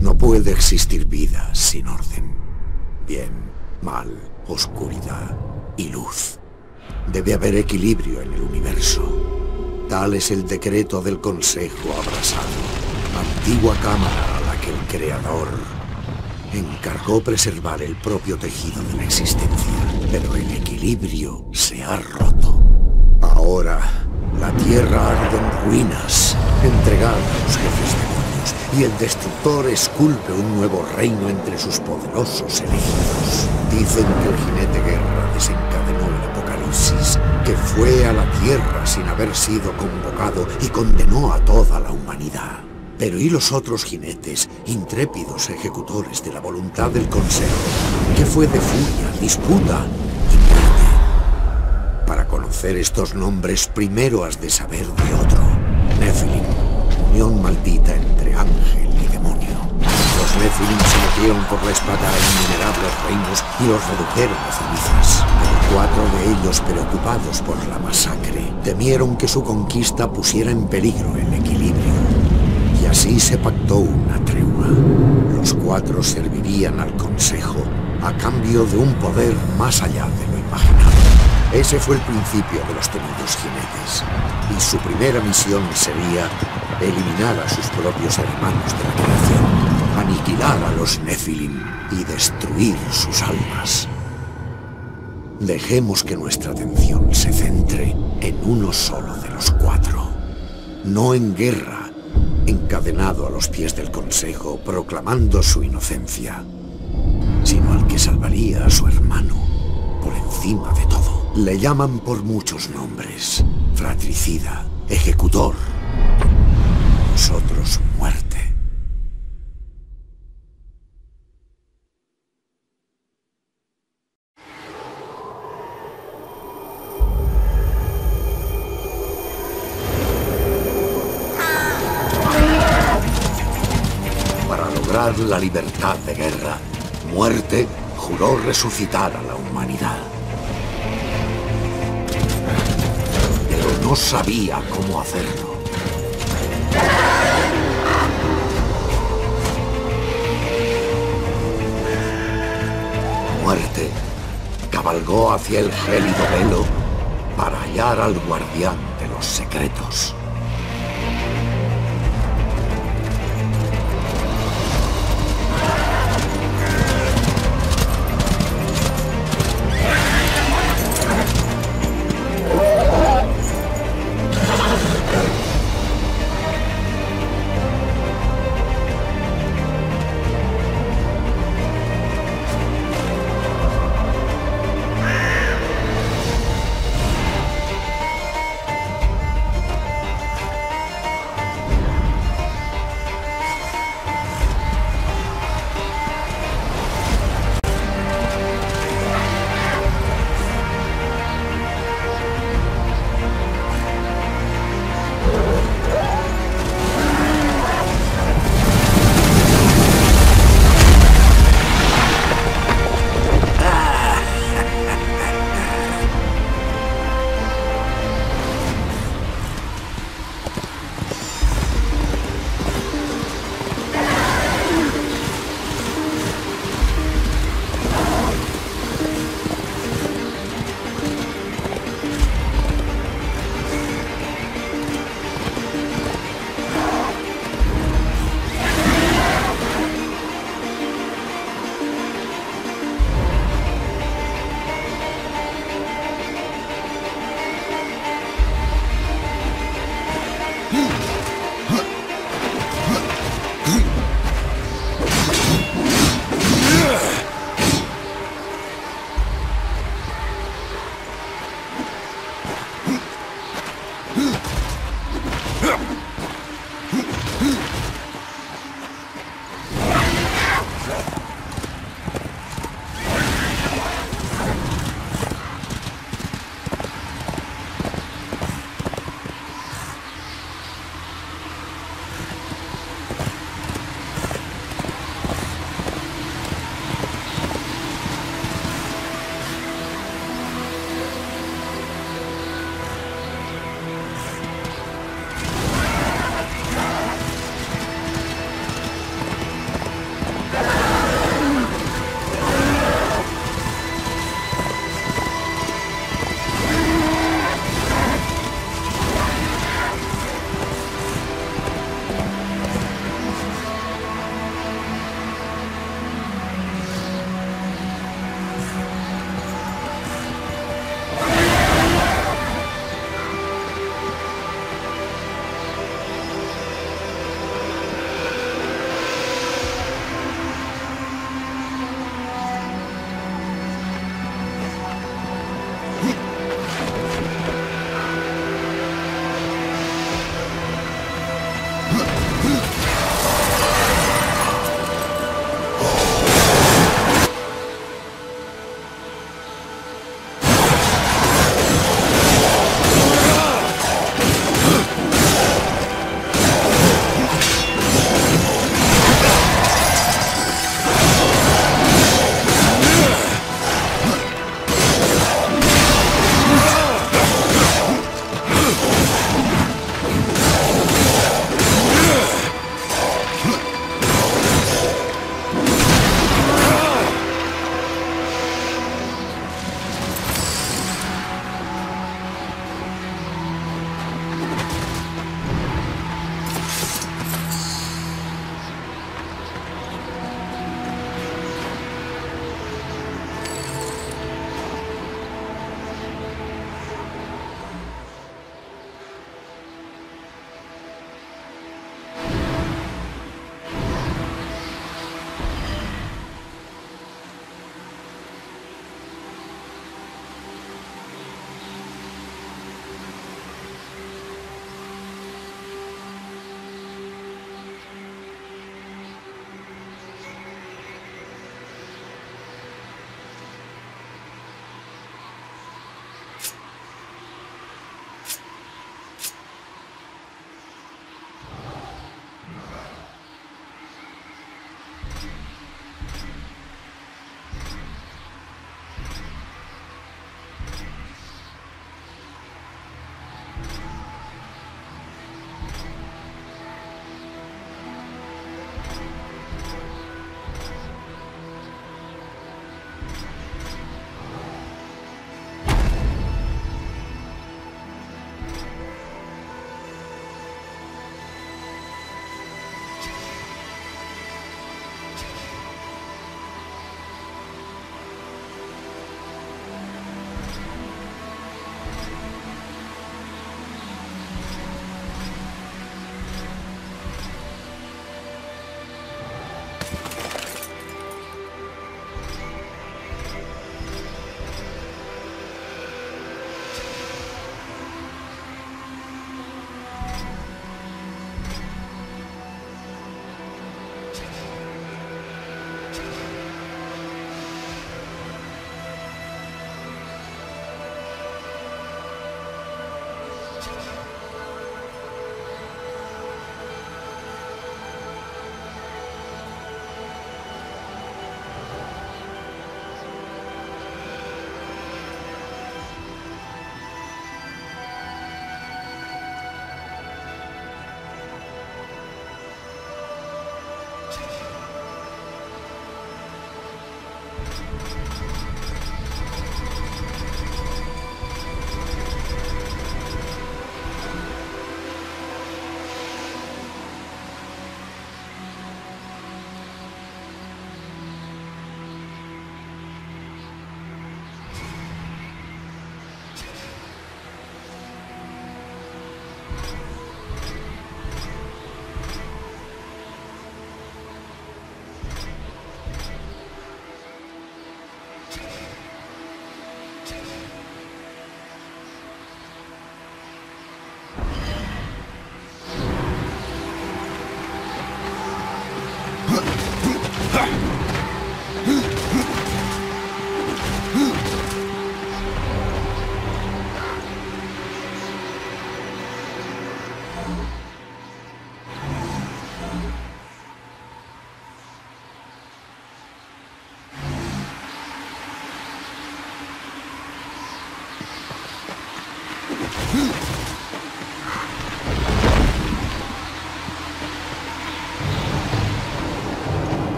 No puede existir vida sin orden. Bien, mal, oscuridad y luz. Debe haber equilibrio en el universo. Tal es el decreto del Consejo Abrasado, antigua cámara a la que el Creador encargó preservar el propio tejido de la existencia. Pero el equilibrio se ha roto. Ahora, la Tierra arde en ruinas, entregada a los jefes demonios, y el Destructor esculpe un nuevo reino entre sus poderosos elegidos. Dicen que el jinete Guerra desencadenó el apocalipsis, que fue a la Tierra sin haber sido convocado y condenó a toda la humanidad. Pero ¿y los otros jinetes, intrépidos ejecutores de la voluntad del Consejo? ¿Qué fue de furia, disputa y muerte? Para conocer estos nombres, primero has de saber de otro. Nephilim, unión maldita entre ángel y demonio. Los Nephilim se metieron por la espada a innumerables reinos y los redujeron a cenizas. Pero cuatro de ellos, preocupados por la masacre, temieron que su conquista pusiera en peligro el equilibrio. Y así se pactó una tregua. Los cuatro servirían al Consejo a cambio de un poder más allá de lo imaginado. Ese fue el principio de los temidos jinetes. Y su primera misión sería eliminar a sus propios hermanos de la creación, aniquilar a los Nephilim y destruir sus almas. Dejemos que nuestra atención se centre en uno solo de los cuatro. No en Guerra, encadenado a los pies del Consejo, proclamando su inocencia, sino al que salvaría a su hermano por encima de todo. Le llaman por muchos nombres: fratricida, ejecutor, nosotros muerte. La libertad de Guerra, muerte juró resucitar a la humanidad. Pero no sabía cómo hacerlo. Muerte cabalgó hacia el gélido velo para hallar al guardián de los secretos.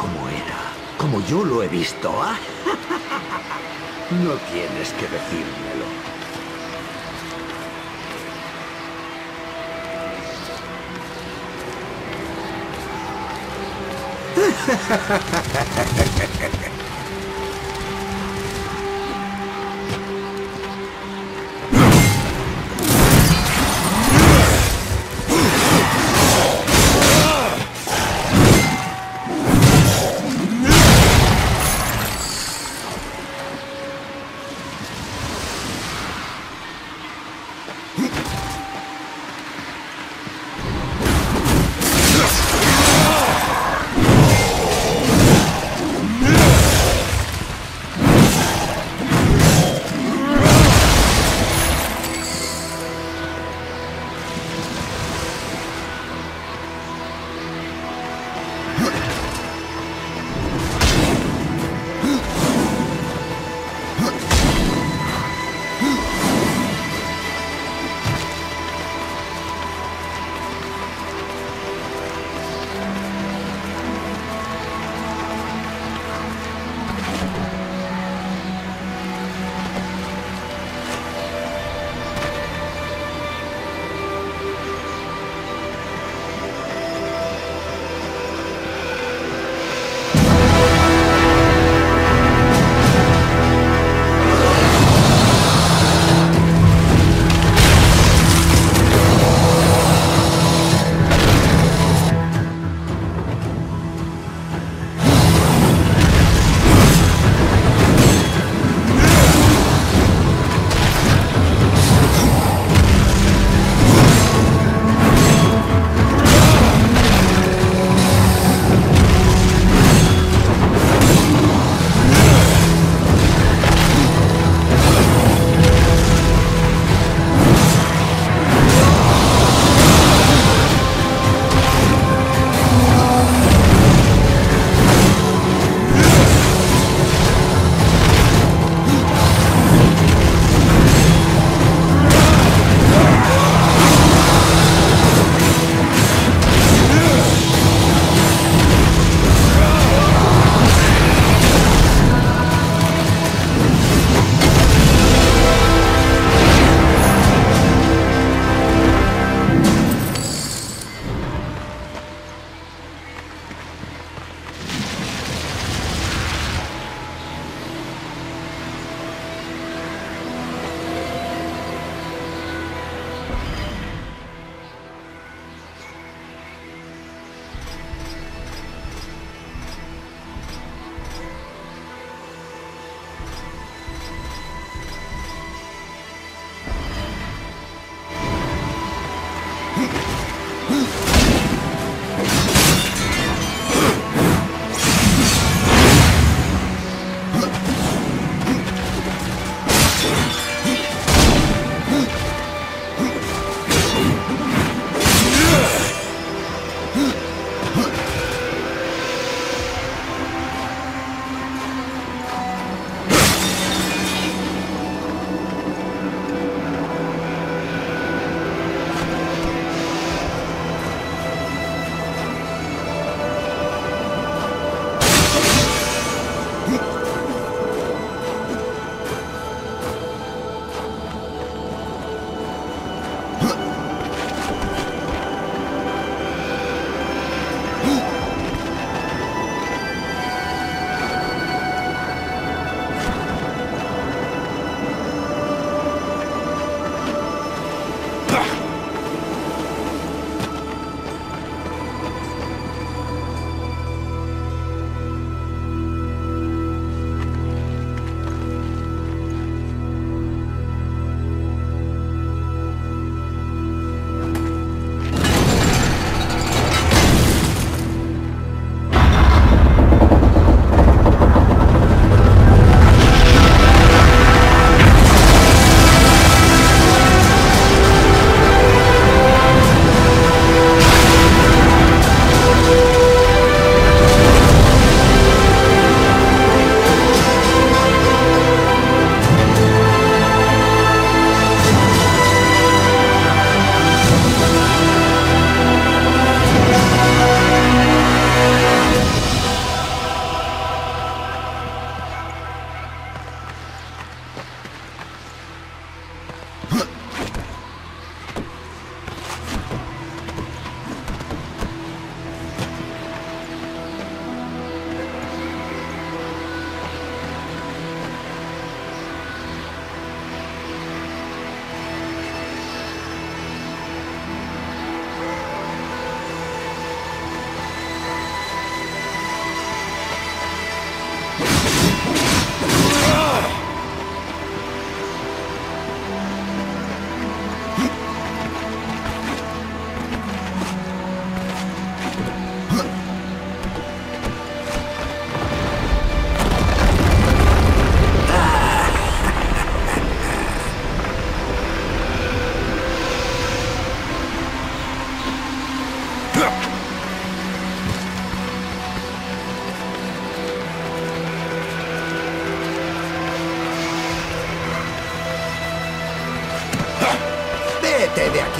como era, como yo lo he visto. ¿Ah? No tienes que decírmelo. No!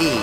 aquí.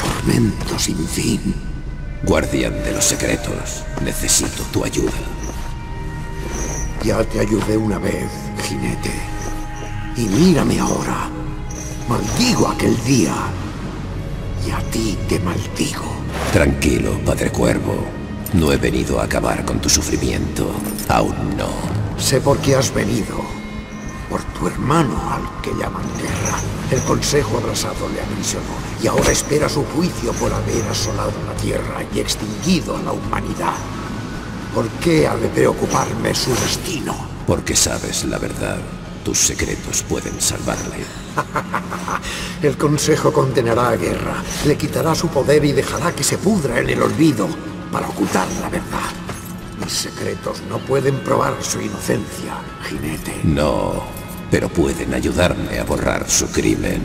Tormento sin fin. Guardián de los secretos, necesito tu ayuda. Ya te ayudé una vez, jinete. Y mírame ahora. Maldigo aquel día. Y a ti te maldigo. Tranquilo, Padre Cuervo. No he venido a acabar con tu sufrimiento. Aún no. Sé por qué has venido. Por tu hermano al que llaman guerra. El Consejo Abrasado le aprisionó y ahora espera su juicio por haber asolado la Tierra y extinguido a la humanidad. ¿Por qué ha de preocuparme su destino? Porque sabes la verdad. Tus secretos pueden salvarle. El Consejo condenará a Guerra, le quitará su poder y dejará que se pudra en el olvido para ocultar la verdad. Mis secretos no pueden probar su inocencia, jinete. No, pero pueden ayudarme a borrar su crimen.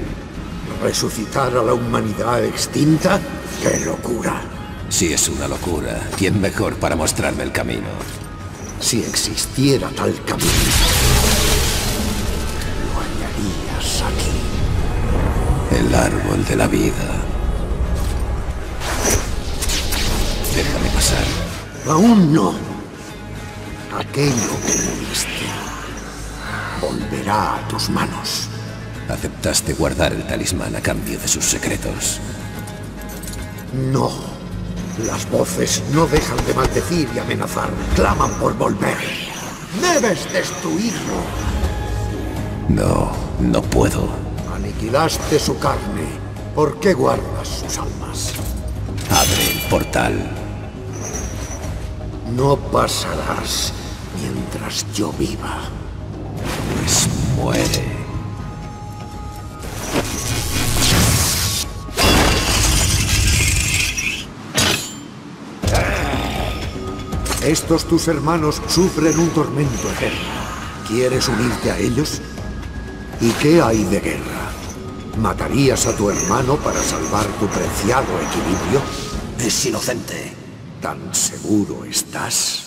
¿Resucitar a la humanidad extinta? ¡Qué locura! Si es una locura, ¿quién mejor para mostrarme el camino? Si existiera tal camino, lo hallarías aquí. El árbol de la vida. Déjame pasar. Aún no. Aquello que viste volverá a tus manos. Aceptaste guardar el talismán a cambio de sus secretos. No. Las voces no dejan de maldecir y amenazar. Claman por volver. ¡Debes destruirlo! No, no puedo. Aniquilaste su carne. ¿Por qué guardas sus almas? Abre el portal. No pasarás mientras yo viva. Pues muere. Estos tus hermanos sufren un tormento eterno. ¿Quieres unirte a ellos? ¿Y qué hay de guerra? ¿Matarías a tu hermano para salvar tu preciado equilibrio? Es inocente. ¿Tan seguro estás?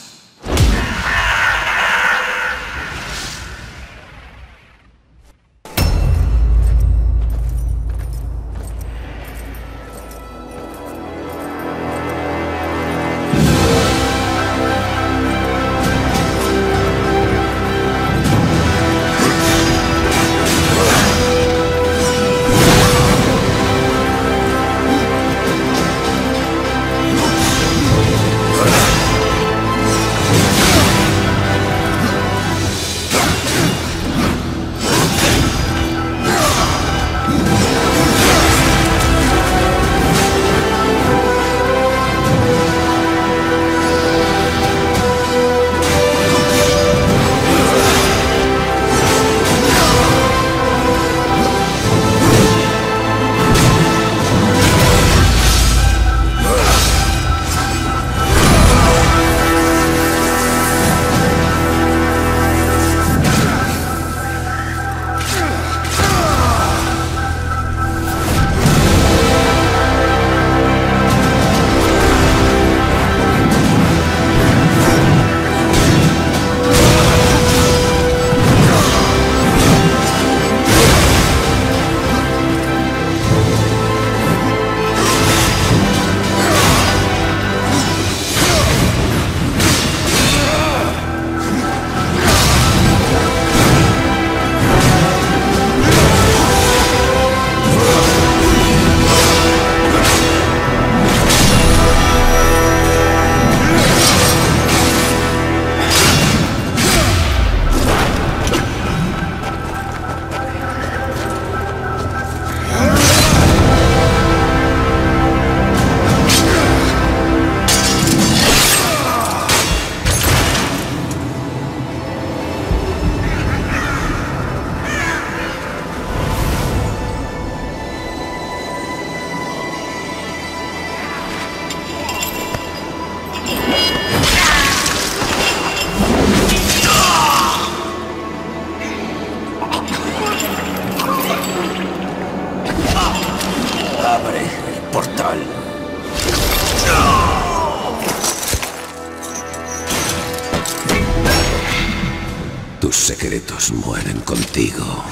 Mueren contigo,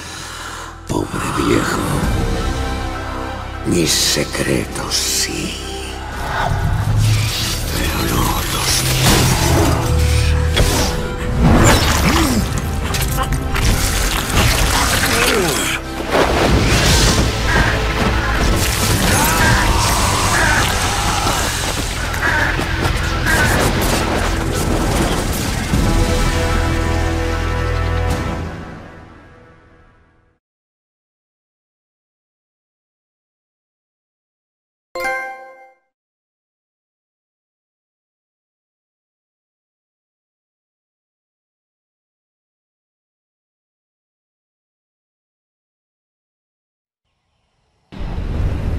pobre viejo. Mis secretos sí, pero no los míos.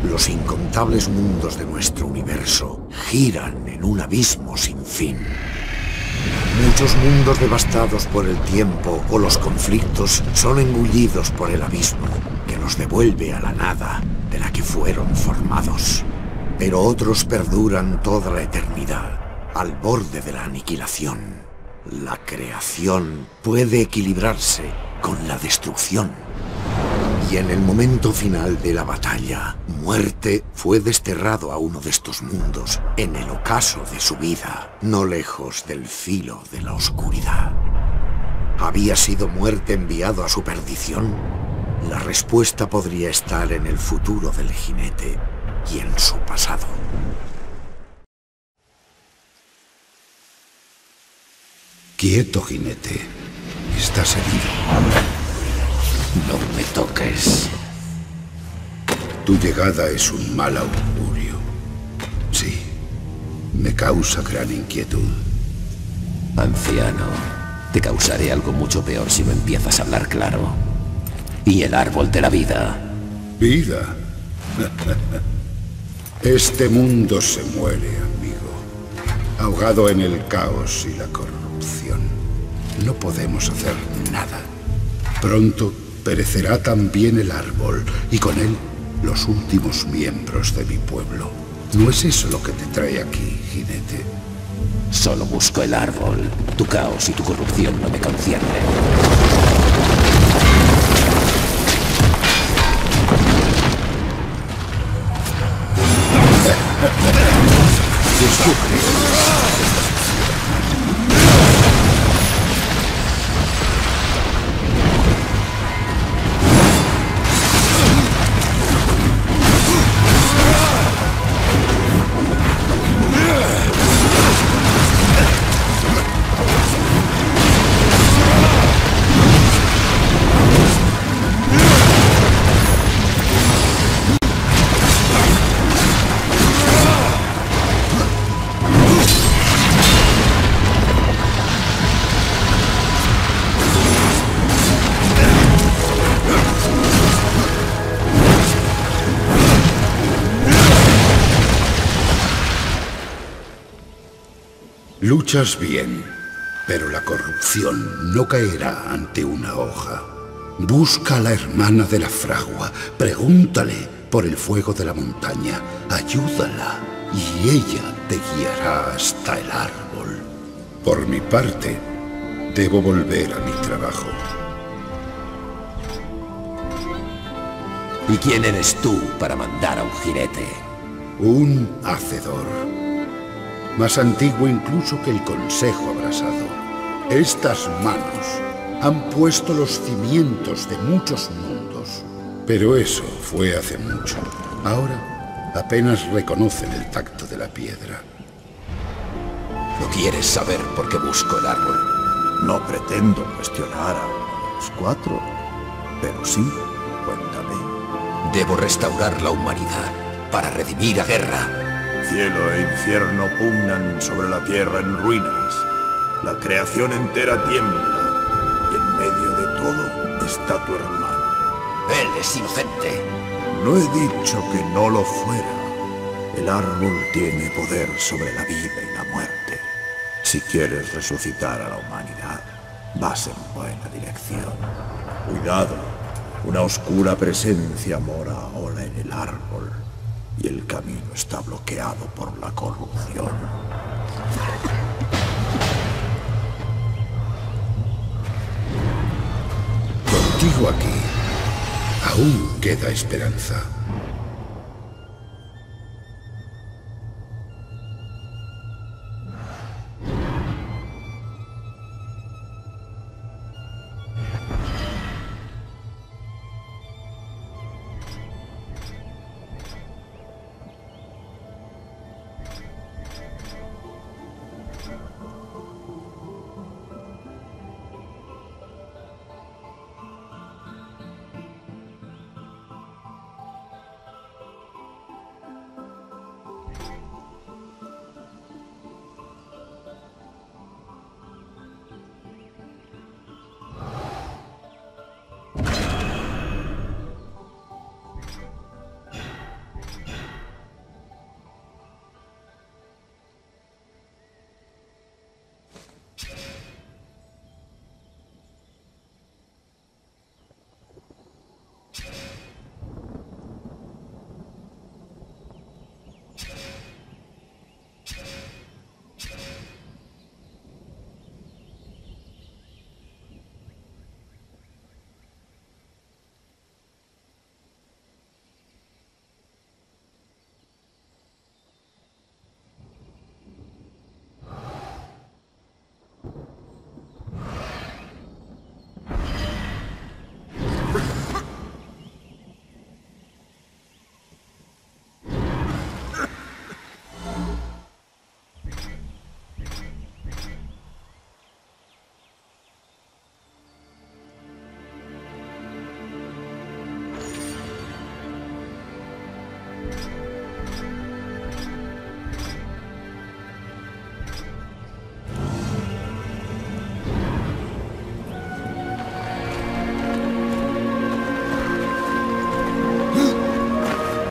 Los incontables mundos de nuestro universo giran en un abismo sin fin. Muchos mundos devastados por el tiempo o los conflictos son engullidos por el abismo, que los devuelve a la nada de la que fueron formados. Pero otros perduran toda la eternidad, al borde de la aniquilación. La creación puede equilibrarse con la destrucción. Y en el momento final de la batalla, Muerte fue desterrado a uno de estos mundos, en el ocaso de su vida, no lejos del filo de la oscuridad. ¿Había sido Muerte enviado a su perdición? La respuesta podría estar en el futuro del jinete y en su pasado. Quieto, jinete. Estás herido. No me toques. Tu llegada es un mal augurio. Sí, me causa gran inquietud. Anciano, te causaré algo mucho peor si no empiezas a hablar claro. Y el árbol de la vida. ¿Vida? Este mundo se muere, amigo. Ahogado en el caos y la corrupción. No podemos hacer nada. Pronto perecerá también el árbol, y con él los últimos miembros de mi pueblo. ¿No es eso lo que te trae aquí, jinete? Solo busco el árbol. Tu caos y tu corrupción no me conciernen. Luchas bien, pero la corrupción no caerá ante una hoja. Busca a la hermana de la fragua, pregúntale por el fuego de la montaña, ayúdala y ella te guiará hasta el árbol. Por mi parte, debo volver a mi trabajo. ¿Y quién eres tú para mandar a un jinete? Un hacedor. Más antiguo incluso que el Consejo abrasado. Estas manos han puesto los cimientos de muchos mundos. Pero eso fue hace mucho. Ahora apenas reconocen el tacto de la piedra. ¿No quieres saber por qué busco el árbol? No pretendo cuestionar a los cuatro, pero sí, cuéntame. Debo restaurar la humanidad para redimir a Guerra. Cielo e infierno pugnan sobre la tierra en ruinas. La creación entera tiembla, y en medio de todo está tu hermano. Él es inocente. No he dicho que no lo fuera. El árbol tiene poder sobre la vida y la muerte. Si quieres resucitar a la humanidad, vas en buena dirección. Cuidado, una oscura presencia mora ahora en el árbol. Y el camino está bloqueado por la corrupción. Contigo aquí, aún queda esperanza.